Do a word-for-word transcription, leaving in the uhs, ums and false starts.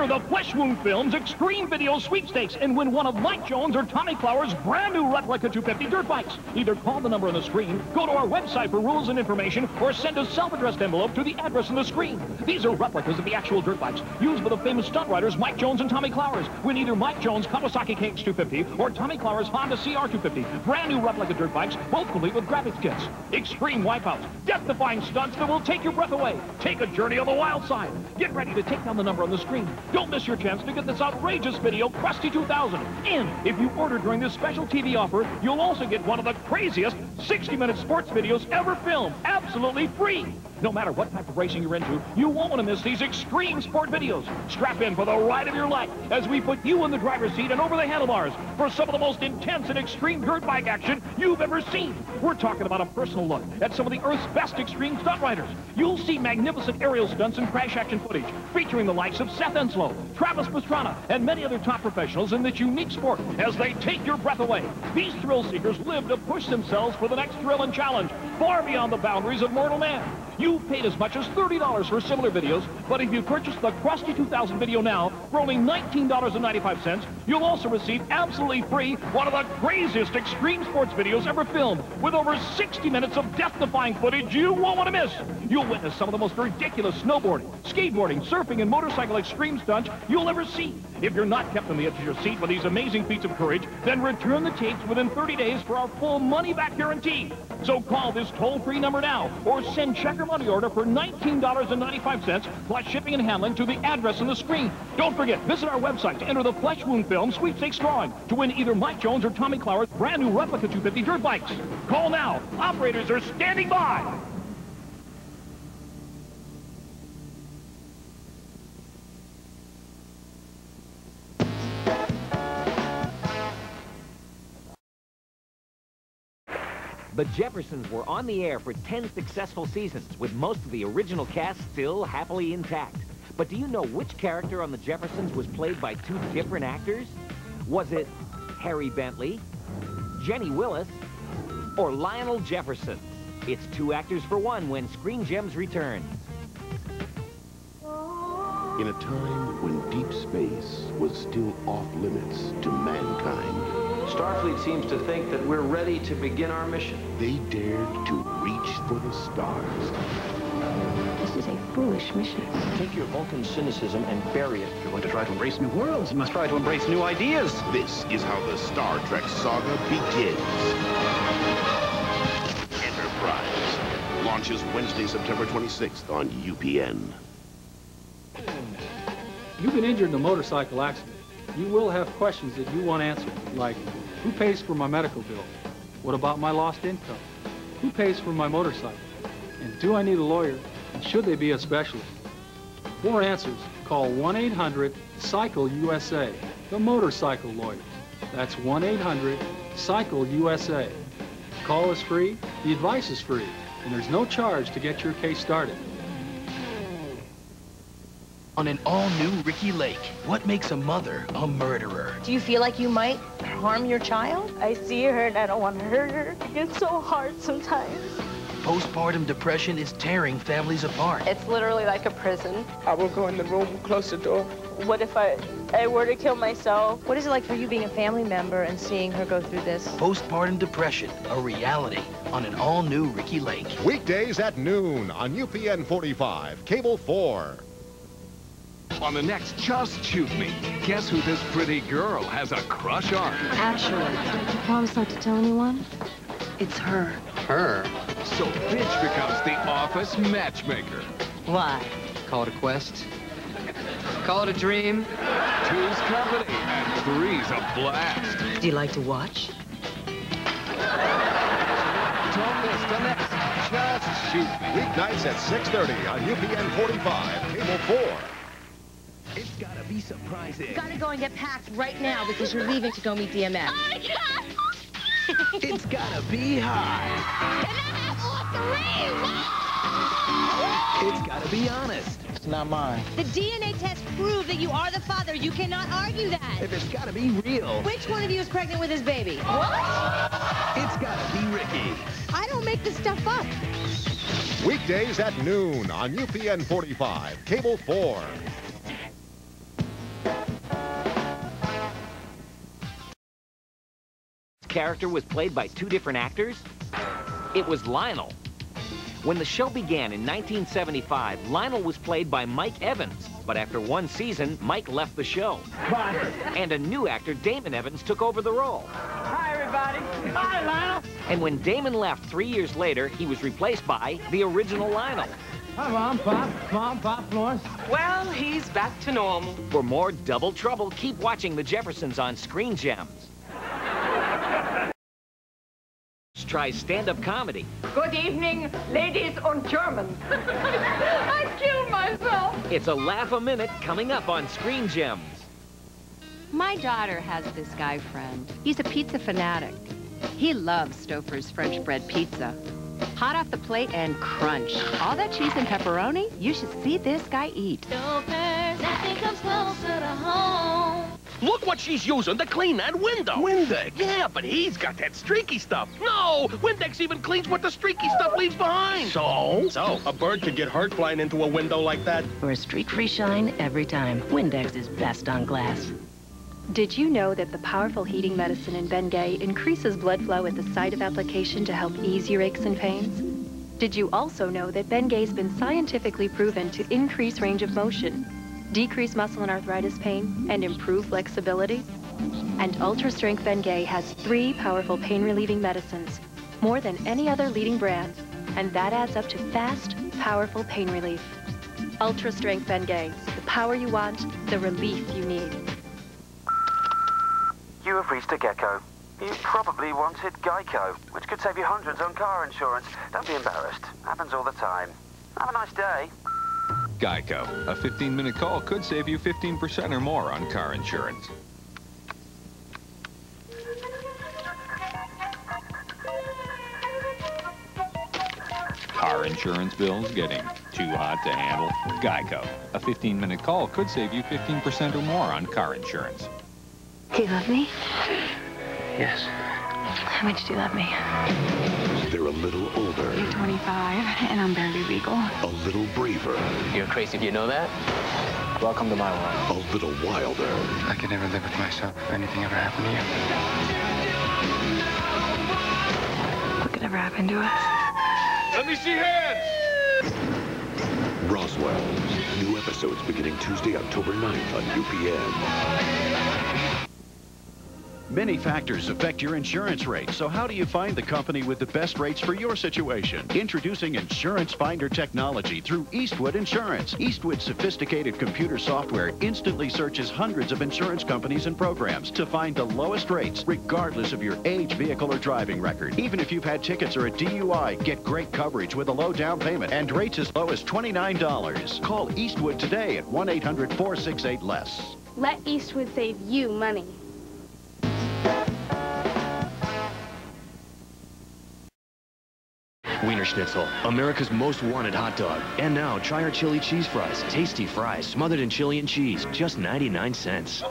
Enter the Flesh Wound Films Extreme Video Sweepstakes and win one of Mike Jones or Tommy Flowers' brand new replica two fifty dirt bikes. Either call the number on the screen, go to our website for rules and information, or send a self-addressed envelope to the address on the screen. These are replicas of the actual dirt bikes used by the famous stunt riders Mike Jones and Tommy Flowers. Win either Mike Jones' Kawasaki K X two fifty or Tommy Flowers' Honda C R two fifty. Brand new replica dirt bikes, both complete with graphics kits. Extreme wipeouts, death-defying stunts that will take your breath away. Take a journey on the wild side. Get ready to take down the number on the screen. Don't miss your chance to get this outrageous video, Krusty two thousand. And if you order during this special T V offer, you'll also get one of the craziest sixty minute sports videos ever filmed, absolutely free. No matter what type of racing you're into, you won't want to miss these extreme sport videos. Strap in for the ride of your life as we put you in the driver's seat and over the handlebars for some of the most intense and extreme dirt bike action you've ever seen. We're talking about a personal look at some of the Earth's best extreme stunt riders. You'll see magnificent aerial stunts and crash action footage featuring the likes of Seth Enslow, Travis Pastrana, and many other top professionals in this unique sport as they take your breath away. These thrill seekers live to push themselves for the next thrill and challenge, far beyond the boundaries of mortal man. You've paid as much as thirty dollars for similar videos, but if you purchase the Krusty two thousand video now for only nineteen ninety-five, you'll also receive absolutely free one of the craziest extreme sports videos ever filmed, with over sixty minutes of death-defying footage you won't want to miss. You'll witness some of the most ridiculous snowboarding, skateboarding, surfing, and motorcycle extreme stunts you'll ever see. If you're not kept on the edge of your seat with these amazing feats of courage, then return the tapes within thirty days for our full money-back guarantee. So call this toll-free number now, or send check or money order for nineteen ninety-five plus shipping and handling to the address on the screen. Don't forget, visit our website to enter the Flesh Wound Film Sweepstakes drawing to win either Mike Jones or Tommy Flowers' brand new replica two fifty dirt bikes. Call now. Operators are standing by. The Jeffersons were on the air for ten successful seasons, with most of the original cast still happily intact. But do you know which character on The Jeffersons was played by two different actors? Was it Harry Bentley, Jenny Willis, or Lionel Jefferson? It's two actors for one when Screen Gems return. In a time when deep space was still off limits to mankind, Starfleet seems to think that we're ready to begin our mission. They dared to reach for the stars. This is a foolish mission. Take your Vulcan cynicism and bury it. If you're going to try to embrace new worlds, you must try to embrace new ideas. This is how the Star Trek saga begins. Enterprise launches Wednesday, September twenty-sixth on U P N. You've been injured in a motorcycle accident. You will have questions that you want answered, like, who pays for my medical bill? What about my lost income? Who pays for my motorcycle? And do I need a lawyer? And should they be a specialist? For answers, call one eight hundred cycle U S A, the motorcycle lawyers. That's one eight hundred cycle U S A. The call is free, the advice is free, and there's no charge to get your case started. On an all-new Ricki Lake, what makes a mother a murderer? Do you feel like you might harm your child? I see her and I don't want to hurt her. It's so hard sometimes. Postpartum depression is tearing families apart. It's literally like a prison. I will go in the room, close the door. What if I, I were to kill myself? What is it like for you being a family member and seeing her go through this? Postpartum depression, a reality on an all-new Ricki Lake. Weekdays at noon on U P N forty-five, Cable four. On the next Just Shoot Me, guess who this pretty girl has a crush on? Actually, did you promise not to tell anyone? It's her. Her? So Bitch becomes the office matchmaker. Why? Call it a quest. Call it a dream. Two's company and three's a blast. Do you like to watch? Don't miss the next Just Shoot Me. Weeknights at six thirty on U P N forty-five, Cable four. It's gotta be surprising. You gotta go and get packed right now because you're leaving to go meet D M X. Oh my God! It's gotta be hot. And then I want three! It's gotta be honest. It's not mine. The D N A test proved that you are the father. You cannot argue that. If it's gotta be real. Which one of you is pregnant with his baby? What? It's gotta be Ricki. I don't make this stuff up. Weekdays at noon on U P N forty-five, Cable four. character was played by two different actors? It was Lionel. When the show began in nineteen seventy-five, Lionel was played by Mike Evans. But after one season, Mike left the show. Bye. And a new actor, Damon Evans, took over the role. Hi, everybody. Hi, Lionel. And when Damon left three years later, he was replaced by the original Lionel. Hi, Mom, Pop. Mom, Pop, Florence. Well, he's back to normal. For more Double Trouble, keep watching The Jeffersons on Screen Gems. Try stand-up comedy. Good evening, ladies and Germans. I killed myself. It's a laugh a minute coming up on Screen Gems. My daughter has this guy friend. He's a pizza fanatic. He loves Stouffer's French bread pizza. Hot off the plate and crunch. All that cheese and pepperoni? You should see this guy eat. Stouffer's, nothing comes closer to home. Look what she's using to clean that window. Windex? Yeah, but he's got that streaky stuff. No, Windex even cleans what the streaky stuff leaves behind. So? So, a bird could get hurt flying into a window like that. For a streak-free shine every time, Windex is best on glass. Did you know that the powerful heating medicine in Bengay increases blood flow at the site of application to help ease your aches and pains? Did you also know that Bengay's been scientifically proven to increase range of motion, decrease muscle and arthritis pain, and improve flexibility? And Ultra Strength Bengay has three powerful pain-relieving medicines, more than any other leading brand, and that adds up to fast, powerful pain relief. Ultra Strength Bengay, the power you want, the relief you need. You have reached a gecko. You probably wanted Geico, which could save you hundreds on car insurance. Don't be embarrassed. Happens all the time. Have a nice day. Geico. A fifteen-minute call could save you fifteen percent or more on car insurance. Car insurance bills getting too hot to handle? Geico. A fifteen-minute call could save you fifteen percent or more on car insurance. Do you love me? Yes. How much do you love me? They're a little older. You're twenty-five, and I'm barely legal. A little braver. You're crazy, you know that? Welcome to my world. A little wilder. I could never live with myself if anything ever happened to you. What could ever happen to us? Let me see hands! Roswell. New episodes beginning Tuesday, October ninth on U P N. Many factors affect your insurance rate, so how do you find the company with the best rates for your situation? Introducing Insurance Finder technology through Eastwood Insurance. Eastwood's sophisticated computer software instantly searches hundreds of insurance companies and programs to find the lowest rates, regardless of your age, vehicle, or driving record. Even if you've had tickets or a D U I, get great coverage with a low down payment and rates as low as twenty-nine dollars. Call Eastwood today at one eight hundred four six eight L E S S. Let Eastwood save you money. Wienerschnitzel, America's most wanted hot dog. And now, try our chili cheese fries. Tasty fries smothered in chili and cheese. Just ninety-nine cents.